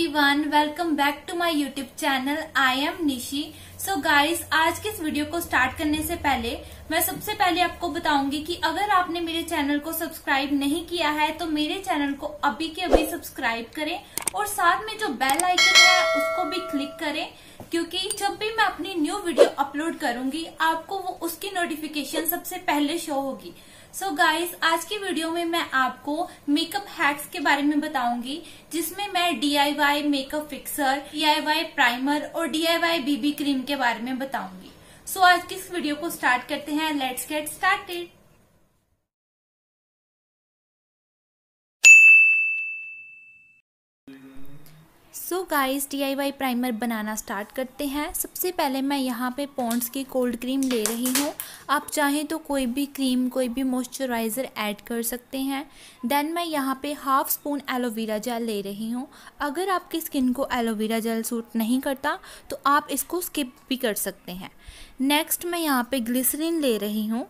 Everyone, welcome back to my YouTube channel. I am Nishi. So guys, आज के इस video को स्टार्ट करने से पहले मैं सबसे पहले आपको बताऊंगी कि अगर आपने मेरे चैनल को सब्सक्राइब नहीं किया है तो मेरे चैनल को अभी के अभी सब्सक्राइब करें और साथ में जो बेल आइकन है उसको भी क्लिक करें, क्योंकि जब भी मैं अपनी न्यू वीडियो अपलोड करूंगी आपको वो उसकी नोटिफिकेशन सबसे पहले शो होगी। सो गाइस, आज की वीडियो में मैं आपको मेकअप हैक्स के बारे में बताऊंगी, जिसमें मैं DIY makeup fixer, DIY primer और DIY BB क्रीम के बारे में बताऊंगी। सो आज की इस वीडियो को स्टार्ट करते हैं। Let's get started. So guys, DIY primer बनाना स्टार्ट करते हैं। सबसे पहले मैं यहाँ पे पॉन्ड्स की कोल्ड क्रीम ले रही हूँ। आप चाहें तो कोई भी क्रीम, कोई भी मॉइस्चराइज़र ऐड कर सकते हैं। देन मैं यहाँ पे 1/2 स्पून एलोवेरा जेल ले रही हूँ। अगर आपकी स्किन को एलोवेरा जेल सूट नहीं करता तो आप इसको स्किप भी कर सकते हैं। नेक्स्ट मैं यहाँ पे ग्लिसरीन ले रही हूँ।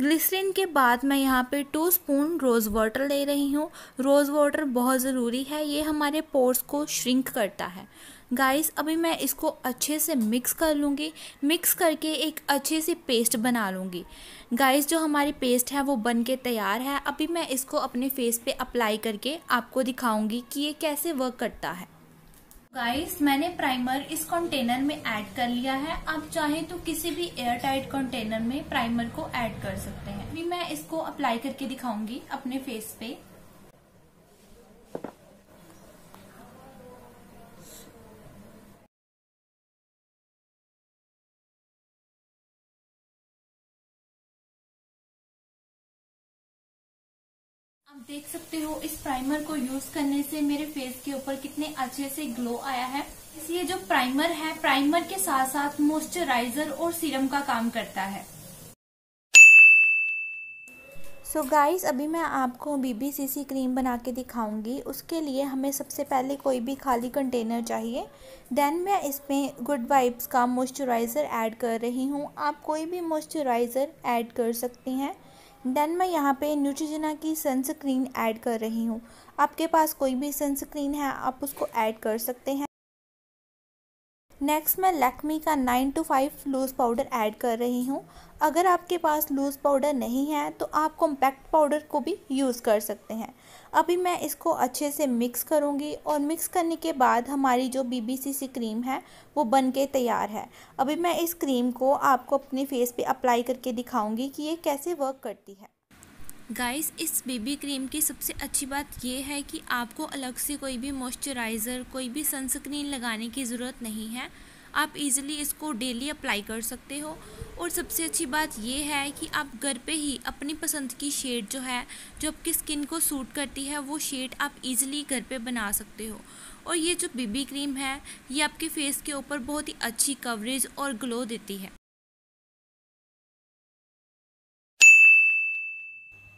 ग्लिसरीन के बाद मैं यहाँ पे 2 स्पून रोज़ वाटर ले रही हूँ। रोज़ वाटर बहुत ज़रूरी है, ये हमारे पोर्स को श्रिंक करता है। गाइस, अभी मैं इसको अच्छे से मिक्स कर लूँगी। मिक्स करके एक अच्छे से पेस्ट बना लूँगी। गाइस, जो हमारी पेस्ट है वो बन के तैयार है। अभी मैं इसको अपने फेस पे अप्लाई करके आपको दिखाऊँगी कि ये कैसे वर्क करता है। गाइस, मैंने प्राइमर इस कंटेनर में ऐड कर लिया है। आप चाहें तो किसी भी एयर टाइट कंटेनर में प्राइमर को ऐड कर सकते हैं। अभी मैं इसको अप्लाई करके दिखाऊंगी अपने फेस पे। आप देख सकते हो इस प्राइमर को यूज करने से मेरे फेस के ऊपर कितने अच्छे से ग्लो आया है। इसलिए जो प्राइमर है, प्राइमर के साथ साथ मॉइस्चराइजर और सीरम का काम करता है। सो गाइस, अभी मैं आपको BB CC क्रीम बना के दिखाऊंगी। उसके लिए हमें सबसे पहले कोई भी खाली कंटेनर चाहिए। देन मैं इसमें गुड वाइब्स का मॉइस्चराइज़र ऐड कर रही हूँ। आप कोई भी मॉइस्चराइज़र ऐड कर सकते हैं। देन मैं यहाँ पे न्यूट्रोजेना की सनस्क्रीन ऐड कर रही हूँ। आपके पास कोई भी सनस्क्रीन है आप उसको ऐड कर सकते हैं। नेक्स्ट मैं लैक्मी का 9 to 5 लूज़ पाउडर ऐड कर रही हूँ। अगर आपके पास लूज़ पाउडर नहीं है तो आप कॉम्पैक्ट पाउडर को भी यूज़ कर सकते हैं। अभी मैं इसको अच्छे से मिक्स करूँगी और मिक्स करने के बाद हमारी जो BB CC क्रीम है वो बन के तैयार है। अभी मैं इस क्रीम को आपको अपने फेस पे अप्लाई करके दिखाऊँगी कि ये कैसे वर्क करती है। गाइस, इस BB क्रीम की सबसे अच्छी बात यह है कि आपको अलग से कोई भी मॉइस्चराइज़र, कोई भी सनस्क्रीन लगाने की ज़रूरत नहीं है। आप इजीली इसको डेली अप्लाई कर सकते हो। और सबसे अच्छी बात यह है कि आप घर पे ही अपनी पसंद की शेड जो है, जो आपकी स्किन को सूट करती है, वो शेड आप इजीली घर पे बना सकते हो। और ये जो BB क्रीम है ये आपके फेस के ऊपर बहुत ही अच्छी कवरेज और ग्लो देती है।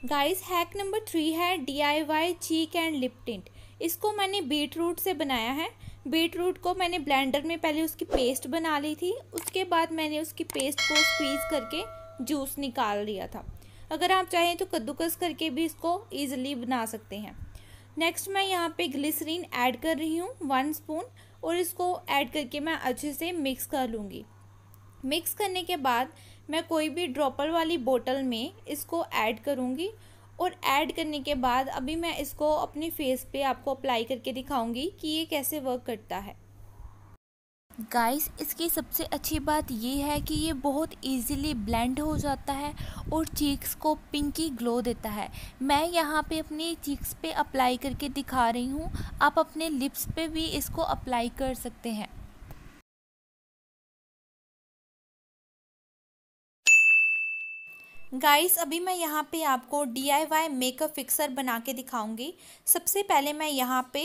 गाइस, हैक नंबर 3 है DIY cheek and lip tint. इसको मैंने बीट रूट से बनाया है। बीट रूट को मैंने ब्लेंडर में पहले उसकी पेस्ट बना ली थी, उसके बाद मैंने उसकी पेस्ट को स्क्वीज़ करके जूस निकाल लिया था। अगर आप चाहें तो कद्दूकस करके भी इसको ईजिली बना सकते हैं। नेक्स्ट मैं यहाँ पे ग्लिसरीन ऐड कर रही हूँ 1 स्पून और इसको ऐड करके मैं अच्छे से मिक्स कर लूँगी। मिक्स करने के बाद मैं कोई भी ड्रॉपर वाली बोतल में इसको ऐड करूँगी और ऐड करने के बाद अभी मैं इसको अपने फेस पे आपको अप्लाई करके दिखाऊँगी कि ये कैसे वर्क करता है। गाइस, इसकी सबसे अच्छी बात ये है कि ये बहुत इजीली ब्लेंड हो जाता है और चीक्स को पिंकी ग्लो देता है। मैं यहाँ पे अपने चीक्स पे अप्लाई करके दिखा रही हूँ। आप अपने लिप्स पे भी इसको अप्लाई कर सकते हैं। गाइस, अभी मैं यहाँ पे आपको DIY मेकअप फिक्सर बना के दिखाऊँगी। सबसे पहले मैं यहाँ पे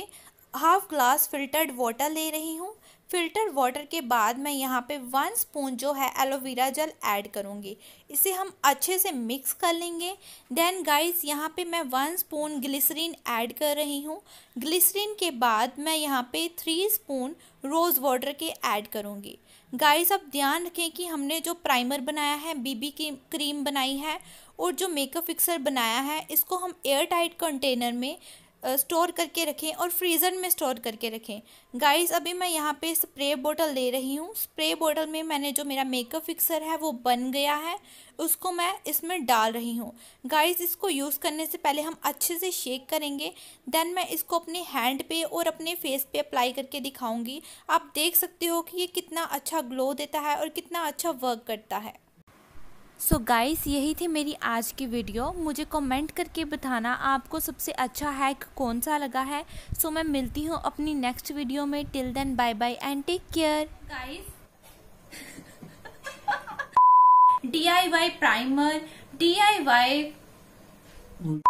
1/2 ग्लास फ़िल्टर्ड वाटर ले रही हूँ। फ़िल्टर वाटर के बाद मैं यहाँ पे 1 स्पून जो है एलोवेरा जेल ऐड करूँगी। इसे हम अच्छे से मिक्स कर लेंगे। देन गाइस, यहाँ पे मैं 1 स्पून ग्लिसरीन ऐड कर रही हूँ। ग्लिसरीन के बाद मैं यहाँ पे 3 स्पून रोज़ वाटर के ऐड करूँगी। गाइस, आप ध्यान रखें कि हमने जो प्राइमर बनाया है, BB क्रीम बनाई है और जो मेकअप फिक्सर बनाया है, इसको हम एयर टाइट कंटेनर में स्टोर करके रखें और फ्रीज़र में स्टोर करके रखें। गाइस अभी मैं यहाँ पे स्प्रे बोतल ले रही हूँ। स्प्रे बोतल में मैंने जो मेरा मेकअप फिक्सर है वो बन गया है, उसको मैं इसमें डाल रही हूँ। गाइस इसको यूज़ करने से पहले हम अच्छे से शेक करेंगे, देन मैं इसको अपने हैंड पे और अपने फेस पे अप्लाई करके दिखाऊँगी। आप देख सकते हो कि ये कितना अच्छा ग्लो देता है और कितना अच्छा वर्क करता है। सो गाइस यही थी मेरी आज की वीडियो। मुझे कमेंट करके बताना आपको सबसे अच्छा हैक कौन सा लगा है। सो मैं मिलती हूँ अपनी नेक्स्ट वीडियो में। Till then bye bye and take care. Guys DIY primer, DIY